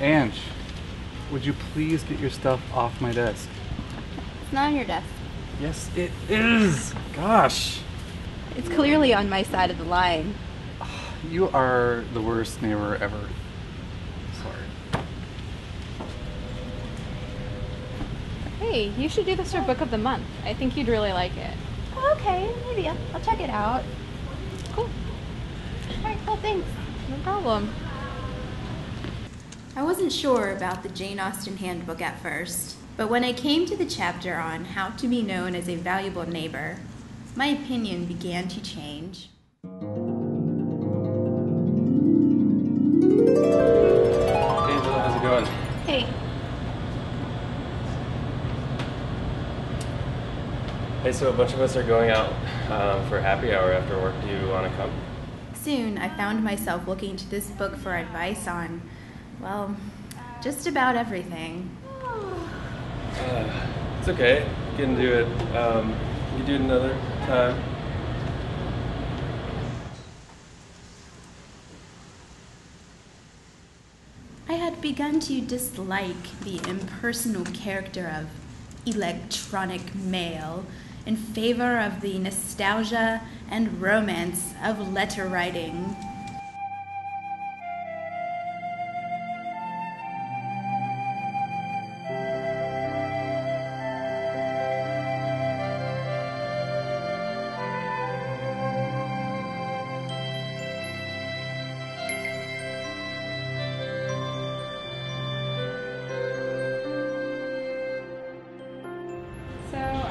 Ange, would you please get your stuff off my desk? It's not on your desk. Yes, it is. Gosh. It's clearly on my side of the line. You are the worst neighbor ever. Sorry. Hey, you should do this for Book of the Month. I think you'd really like it. Oh, okay, maybe. I'll check it out. Cool. All right, cool, thanks. No problem. I wasn't sure about the Jane Austen Handbook at first, but when I came to the chapter on how to be known as a valuable neighbor, my opinion began to change. Angela, how's it going? Hey. Hey, so a bunch of us are going out for happy hour after work. Do you want to come? Soon, I found myself looking to this book for advice on, well, just about everything. It's okay. You can do it. You do it another time. I had begun to dislike the impersonal character of electronic mail in favor of the nostalgia and romance of letter writing.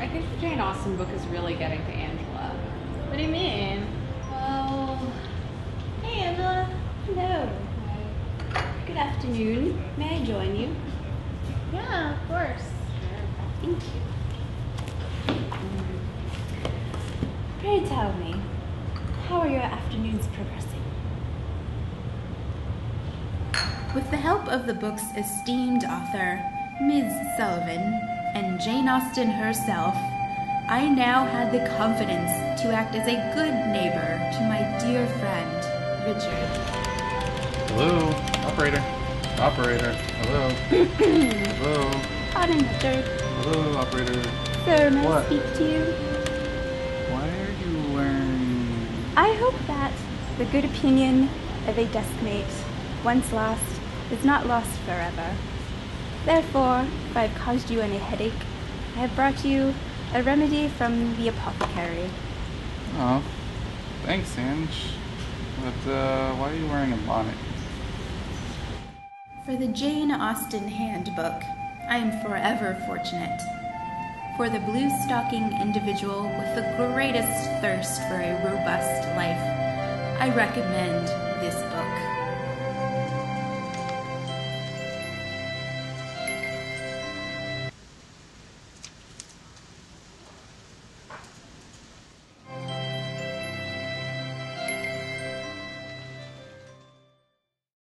I think the Jane Austen book is really getting to Angela. What do you mean? Well, hey Angela. Hello. Hi. Good afternoon. May I join you? Yeah, of course. Sure. Thank you. Pray tell me, how are your afternoons progressing? With the help of the book's esteemed author, Ms. Sullivan, and Jane Austen herself, I now had the confidence to act as a good neighbor to my dear friend, Richard. Hello, operator. Operator, hello. Hello. Pardon, Richard. Hello, operator. Sir, may I speak to you? Why are you wearing... I hope that the good opinion of a deskmate, once lost, is not lost forever. Therefore, if I have caused you any headache, I have brought you a remedy from the apothecary. Oh, thanks, Ange. But why are you wearing a bonnet? For the Jane Austen Handbook, I am forever fortunate. For the blue-stocking individual with the greatest thirst for a robust life, I recommend